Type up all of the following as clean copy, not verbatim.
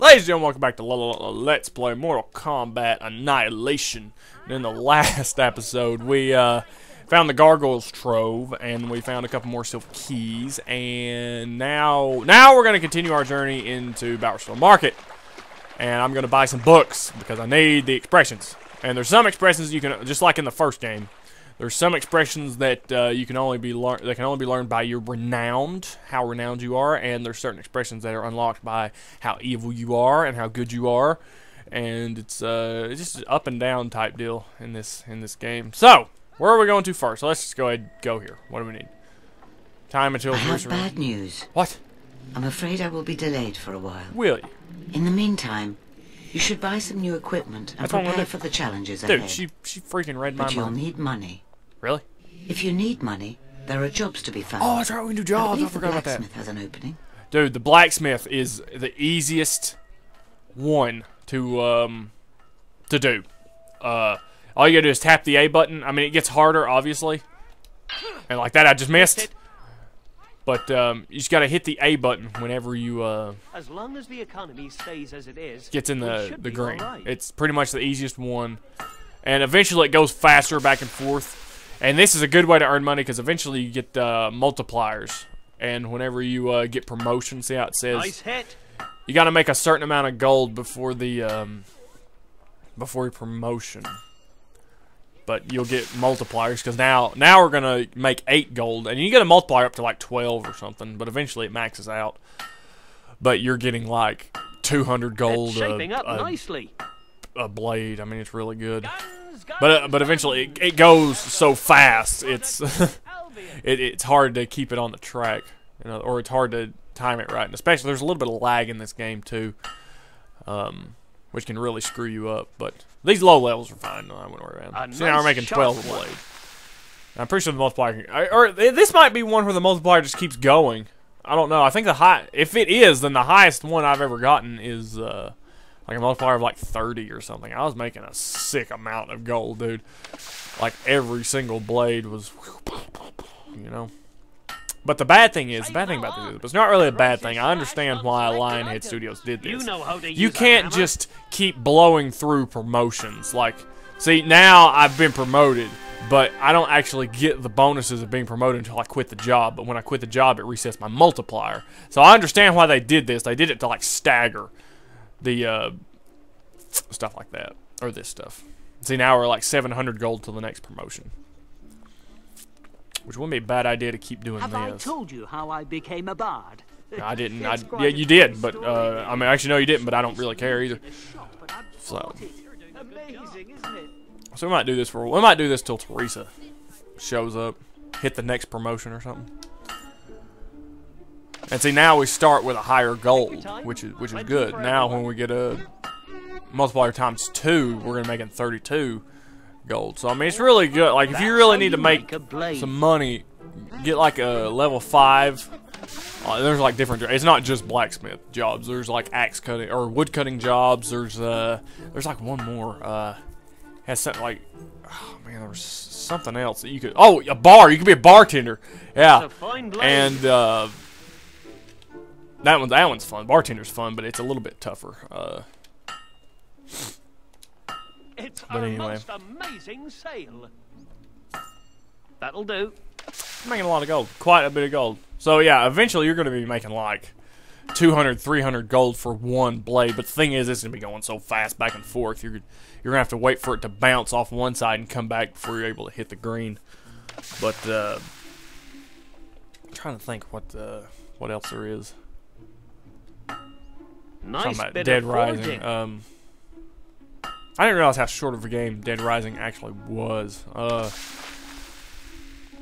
Ladies and gentlemen, welcome back to Let's Play Mortal Kombat Annihilation. And in the last episode, we found the Gargoyles Trove, and we found a couple more silver keys. And now we're going to continue our journey into Bowerstone Market. And I'm going to buy some books, because I need the expressions. And there's some expressions you can, just like in the first game, there's some expressions that can only be learned by your renowned, how renowned you are, and there's certain expressions that are unlocked by how evil you are and how good you are, and it's just an up and down type deal in this game. So where are we going to first? Let's just go ahead and go here. What do we need? Time until. I have bad news. What? I'm afraid I will be delayed for a while. Will you? In the meantime, you should buy some new equipment and prepare for the challenges ahead. Dude, she freaking read my mind. But you'll need money. Really? If you need money, there are jobs to be found. Oh, that's right, we can do jobs. I forgot about that. The blacksmith has an opening. Dude, the blacksmith is the easiest one to do. All you gotta do is tap the A button. I mean, it gets harder, obviously. And like that, I just missed. But you just gotta hit the A button whenever you as long as the economy stays as it is, gets in the green. Right. It's pretty much the easiest one, and eventually it goes faster back and forth. And this is a good way to earn money because eventually you get multipliers. And whenever you get promotion, see how it says, nice hit. You got to make a certain amount of gold before the promotion. But you'll get multipliers because now we're gonna make 8 gold, and you get a multiplier up to like 12 or something. But eventually it maxes out. But you're getting like 200 gold. It's shaping up nicely. A blade. I mean, it's really good. But eventually it goes so fast, it's it's hard to keep it on the track, you know, or it's hard to time it right. And especially there's a little bit of lag in this game too, which can really screw you up. But these low levels are fine. No, I wouldn't worry about them. So now we're making 12 a blade. I'm pretty sure the multiplier can, or this might be one where the multiplier just keeps going. I don't know. I think if it is, then the highest one I've ever gotten is like a multiplier of like 30 or something. I was making a sick amount of gold, dude. Like every single blade was, you know. But the bad thing about this is, it's not really a bad thing. I understand why Lionhead Studios did this. You can't just keep blowing through promotions. Like, see, now I've been promoted, but I don't actually get the bonuses of being promoted until I quit the job. But when I quit the job, it resets my multiplier. So I understand why they did this. They did it to like stagger the stuff like that, or this stuff. See, now we're like 700 gold till the next promotion. Which wouldn't be a bad idea to keep doing this. Have I told you how I became a bard? No, I didn't. Yeah, you did, but I mean, actually, no, you didn't. But I don't really care either. So, amazing, isn't it? So we might do this for. We might do this till Teresa shows up, hit the next promotion or something. And see, now we start with a higher gold, which is good. Now when we get a multiplier times 2, we're gonna make it 32. Gold. So I mean, it's really good. Like, if you really need to make some money, get like a level 5. There's like different jobs. It's not just blacksmith jobs. There's like axe cutting or wood cutting jobs. There's like one more. Has something like, oh man, there was something else that you could. Oh, a bar. You could be a bartender. Yeah. And that one's fun. Bartender's fun, but it's a little bit tougher. But anyway, amazing sale. That'll do. I'm making a lot of gold, quite a bit of gold. So yeah, eventually you're going to be making like 200, 300 gold for one blade. But the thing is, it's going to be going so fast back and forth. You're going to have to wait for it to bounce off one side and come back before you're able to hit the green. But I'm trying to think what else there is. Nice bit Dead Rising. I didn't realize how short of a game Dead Rising actually was.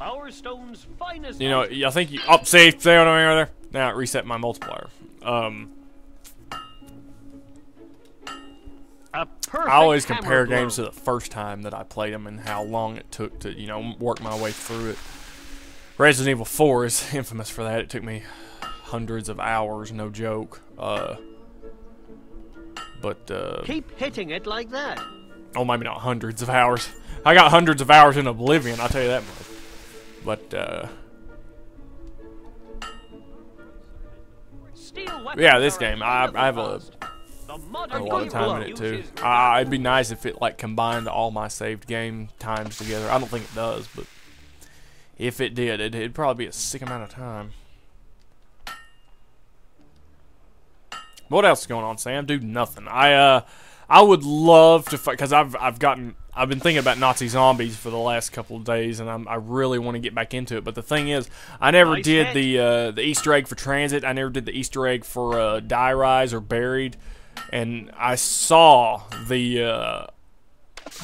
Bowerstone's finest. You know, I think you up safe there over there. Now it reset my multiplier. I always compare games to the first time that I played them and how long it took to, you know, work my way through it. Resident Evil 4 is infamous for that. It took me hundreds of hours, no joke. But keep hitting it like that. Oh, maybe not hundreds of hours. I got hundreds of hours in Oblivion, I'll tell you that much. But yeah, this game, I have a a lot of time in it too. It'd be nice if it like combined all my saved game times together. I don't think it does, but if it did, it'd probably be a sick amount of time. What else is going on, Sam? Dude, nothing. I would love to fight, because I've been thinking about Nazi zombies for the last couple of days, and I really want to get back into it. But the thing is, I never did the Easter egg for TranZit. I never did the Easter egg for Die Rise or Buried, and I saw the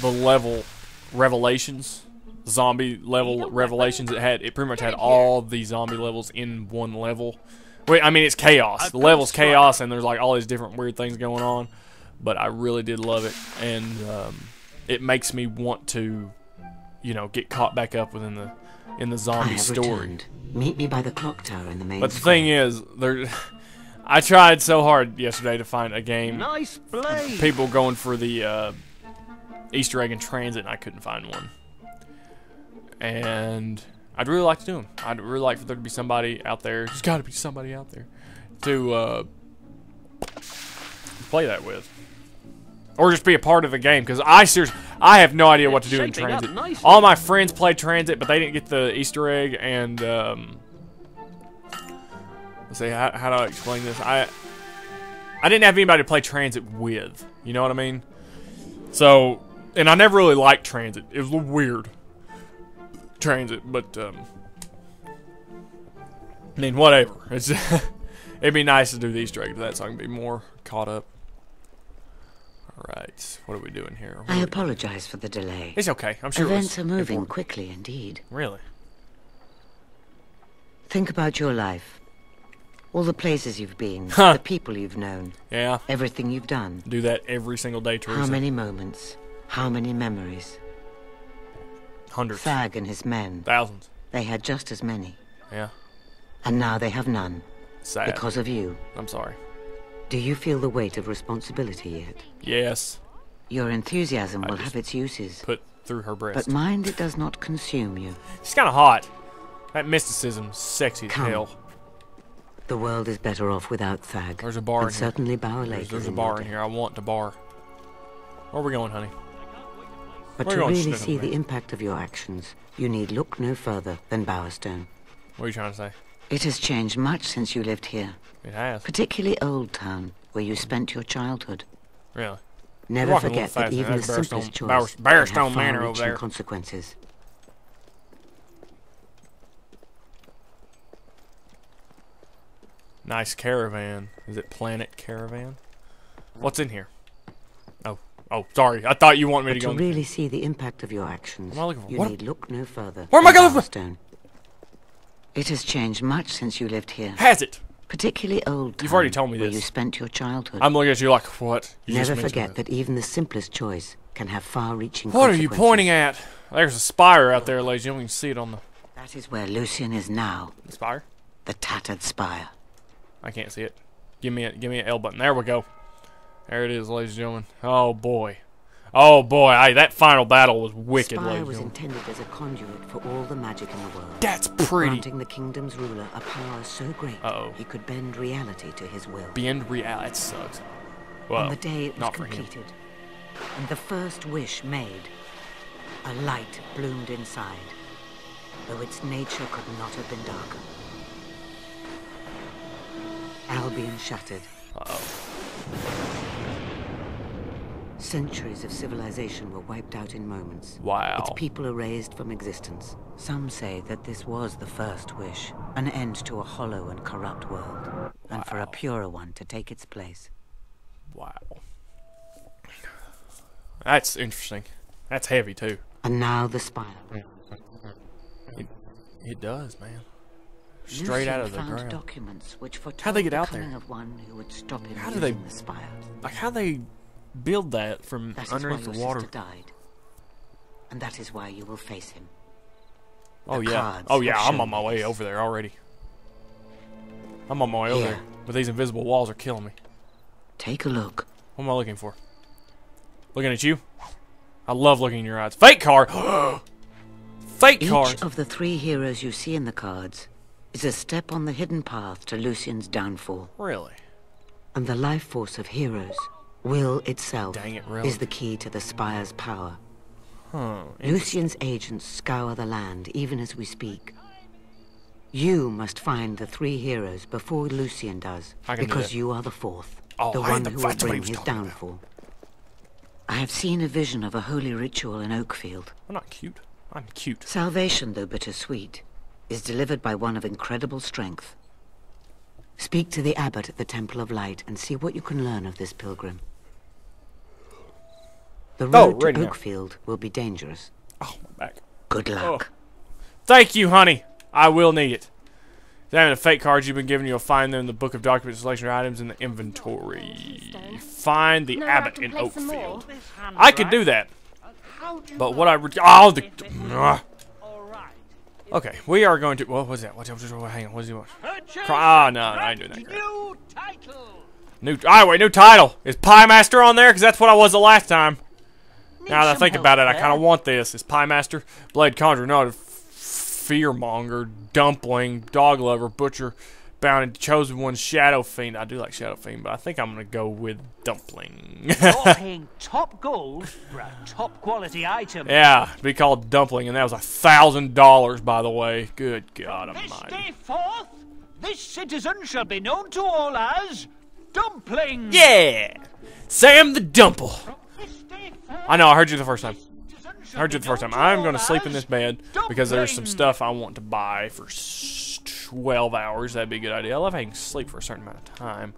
level Revelations, zombie level Revelations. It pretty much had all the zombie levels in one level. Wait, I mean, it's chaos. The level's chaos, and there's like all these different weird things going on. But I really did love it, and it makes me want to, you know, get caught back up within the zombie story. Returned. Meet me by the clock tower in the main. But the thing is, there, I tried so hard yesterday to find a game. Nice play. People going for the Easter egg in TranZit, and I couldn't find one. And I'd really like to do them. I'd really like for there to be somebody out there. There's got to be somebody out there to play that with. Or just be a part of the game, because I have no idea what to do in TranZit. All my friends play TranZit, but they didn't get the Easter egg, and let's see, how do I explain this? I didn't have anybody to play TranZit with, you know what I mean? So, and I never really liked TranZit. It was a little weird, TranZit, but I mean, whatever. It's it'd be nice to do the Easter egg to that, so I can be more caught up. Alright, what are we doing here? I apologize for the delay. It's okay, I'm sure events are moving quickly indeed. Really? Think about your life. All the places you've been, the people you've known, yeah, everything you've done. Do that every single day, Teresa. How many moments, how many memories? Hundreds. Fag and his men. Thousands. They had just as many. Yeah. And now they have none. Sad. Because of you. I'm sorry. Do you feel the weight of responsibility yet? Yes. Your enthusiasm will have its uses. Put through her breast. But mind it does not consume you. She's kind of hot. That mysticism's sexy as hell. The world is better off without Thag. There's a bar in here. Certainly Bower Lake. There's a bar in here. I want the bar. Where are we going, honey? But to really see the impact of your actions, you need look no further than Bowerstone. What are you trying to say? It has changed much since you lived here. It has. Particularly Old Town, where you spent your childhood. Really? Never forget that even the simplest choice can have far-reaching consequences. Nice caravan. Is it Planet Caravan? What's in here? Oh, sorry. I thought you wanted me to go. To really see the impact of your actions, you need look no further. Where am I going from? It has changed much since you lived here. Has it? Particularly Old Town. You've already told me this. Where you spent your childhood. I'm looking at you like, what? You never forget that even the simplest choice can have far-reaching consequences. What are you pointing at? There's a spire out there, ladies. You don't even see it on the... That is where Lucian is now. The spire? The tattered spire. I can't see it. Give me an L button. There we go. There it is, ladies and gentlemen. Oh, boy. Oh boy, that final battle was wicked. The Spire was intended as a conduit for all the magic in the world. That's pretty. Granting the kingdom's ruler a power so great he could bend reality to his will. Bend reality. That sucks. Well, on the day it was completed, and the first wish made, a light bloomed inside, though its nature could not have been darker. Albion shattered. Centuries of civilization were wiped out in moments. Wow. Its people erased from existence. Some say that this was the first wish, an end to a hollow and corrupt world, and for a purer one to take its place. Wow. That's interesting. That's heavy, too. And now the Spire. It does, man. Straight out of the ground. Documents which how'd they get out there? Of one who would stop him the Spire. Like, how they... build that from underneath the water. Sister died, and that is why you will face him. Oh yeah, oh yeah. I'm on my way over there already. I'm on my way over there, but these invisible walls are killing me. Take a look. What am I looking for? Looking at you. I love looking in your eyes. Fake card. Fake cards. Each of the three heroes you see in the cards is a step on the hidden path to Lucian's downfall. Really? And the life force of heroes Will itself is the key to the Spire's power. Lucian's agents scour the land, even as we speak. You must find the three heroes before Lucian does, because you are the fourth, the one who will bring his downfall. I have seen a vision of a holy ritual in Oakfield. I'm not cute. I'm cute. Salvation, though bittersweet, is delivered by one of incredible strength. Speak to the abbot at the Temple of Light and see what you can learn of this pilgrim. The road to Oakfield will be dangerous. Oh, my back. Good luck. Oh. Thank you, honey. I will need it. Damn it, the fake cards you've been given, you'll find them in the book of document selection items in the inventory. Find the abbot in Oakfield. I could do that. But what I... Oh, the... Okay, we are going to... What was that? Hang on, what does he want? Ah, no, I ain't doing that. New title. Is Piemaster on there? Because that's what I was the last time. Now that I think about it, I kind of want this. Is Piemaster? Blade Conjurer, no... Fearmonger, Dumpling, Dog Lover, Butcher, Bound, and Chosen One, Shadow Fiend. I do like Shadow Fiend, but I think I'm going to go with Dumpling. You're paying top gold for a top quality item. Yeah, it'd be called Dumpling, and that was $1,000, by the way. Good God almighty. This day forth, this citizen shall be known to all as Dumpling. Yeah! Sam the Dumple. I know, I heard you the first time. I heard you the first time. I'm going to sleep in this bed because there's some stuff I want to buy for 12 hours. That'd be a good idea. I love how you can sleep for a certain amount of time.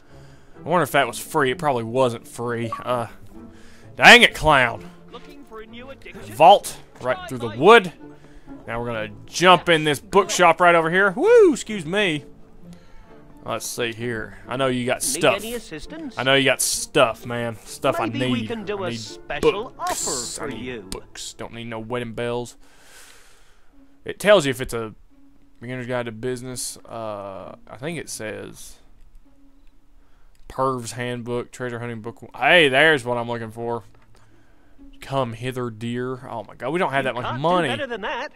I wonder if that was free. It probably wasn't free. Dang it, clown. Vault right through the wood. Now we're going to jump in this bookshop right over here. Woo, excuse me. Let's see here. I know you got stuff. I know you got stuff, man. Stuff I need. Maybe we can do a special offer for you. Books. Don't need no wedding bells. It tells you if it's a beginner's guide to business. I think it says Perv's Handbook, Treasure Hunting Book. Hey, there's what I'm looking for. Come hither, dear. Oh my God, we don't have that much money. Better than that.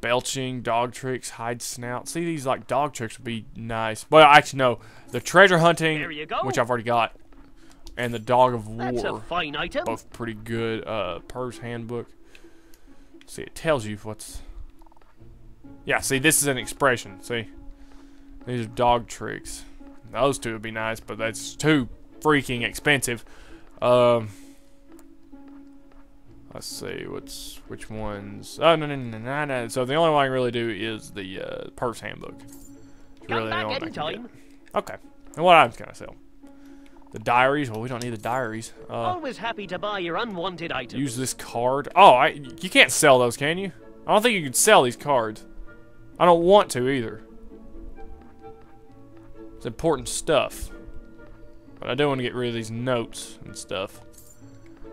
Belching, dog tricks, hide snout. See, these like dog tricks would be nice. Well, actually, no. The treasure hunting, which I've already got, and the dog of war. That's a fine item. Both pretty good. Perv's Handbook. See, it tells you what's. Yeah, see, this is an expression. See, these are dog tricks. Those two would be nice, but that's too freaking expensive. Let's see, which ones... Oh, no. So the only one I can really do is the Perv's Handbook. It's really the only one. Okay. And what items can I sell? The diaries? Well, we don't need the diaries. Always happy to buy your unwanted items. Use this card. Oh, you can't sell those, can you? I don't think you can sell these cards. I don't want to, either. It's important stuff. But I do want to get rid of these notes and stuff.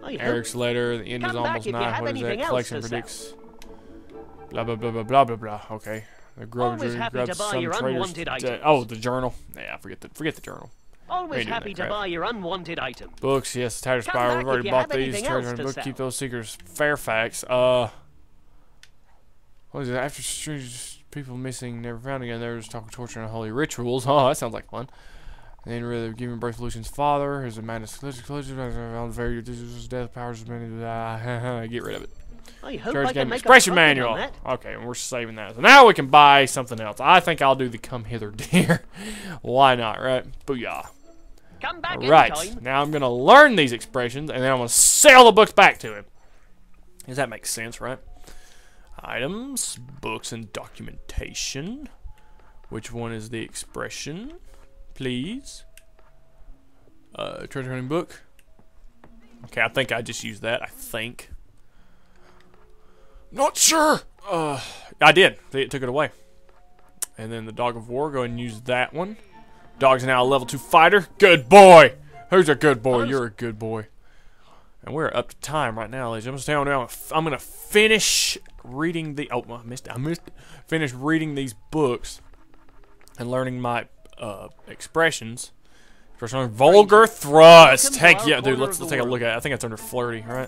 Eric's letter, the end is almost nigh. What is that? Collection predicts. Blah, blah, blah, blah, blah, blah, blah. Okay. The grover grabs some traders. Oh, the journal. Yeah, forget the journal. Always happy to buy your unwanted item. Books, yes, the Tiger's Spire. We've already bought these. Treasure and book, keep those secrets. Fairfax. What is it? After people missing, never found again, there was talk of torture and holy rituals. Oh, that sounds like fun. Then rather giving birth to Lucian's father, who's a madness collision, on very death powers as many get rid of it. I hope I can make expression manual. Okay, and we're saving that. So now we can buy something else. I think I'll do the come hither dear. Why not, right? Booyah. Come back anytime. Now I'm gonna learn these expressions and then I'm gonna sell the books back to him. Does that make sense, right? Items, books, and documentation. Which one is the expression? Please. Treasure hunting book. Okay, I think I just used that. I think. Not sure. I did. It took it away. And then the dog of war. Go ahead and use that one. Dog's now a level 2 fighter. Good boy. Who's a good boy? You're a good boy. And we're up to time right now, ladies. I'm gonna finish reading the. Oh, I missed it. Finish reading these books and learning my. Expressions. Vulgar thrust. Heck yeah, dude. Let's take a look at it. I think it's under flirty, right?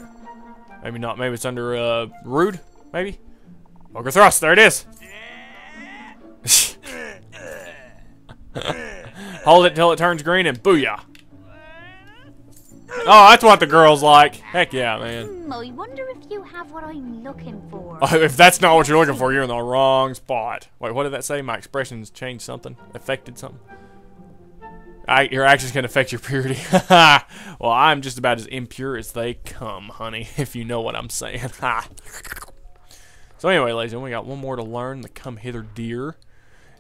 Maybe not. Maybe it's under rude. Maybe. Vulgar thrust. There it is. Hold it till it turns green and booyah. Oh, that's what the girls like. Heck yeah, man. I wonder if you have what I'm looking for. If that's not what you're looking for, you're in the wrong spot. Wait, what did that say? My expressions changed something? Affected something? Your actions can affect your purity. Well, I'm just about as impure as they come, honey, if you know what I'm saying. So anyway, ladies, we got one more to learn, the come hither deer.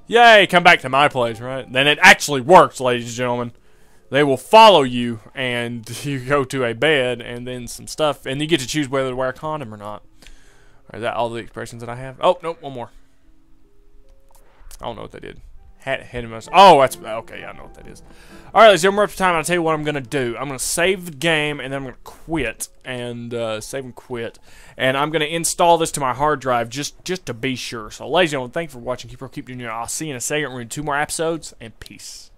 Yay, come back to my place, right? Then it actually works, ladies and gentlemen. They will follow you, and you go to a bed, and then some stuff, and you get to choose whether to wear a condom or not. Is that all the expressions that I have? Oh, nope, one more. I don't know what they did. Oh, that's okay. I know what that is. All right, let's do more up to time. I'll tell you what I'm gonna do. I'm gonna save the game and then I'm gonna quit and save and quit. And I'm gonna install this to my hard drive just to be sure. So, ladies and gentlemen, thank you for watching. Keep doing your. I'll see you in a second. We're gonna do 2 more episodes and peace.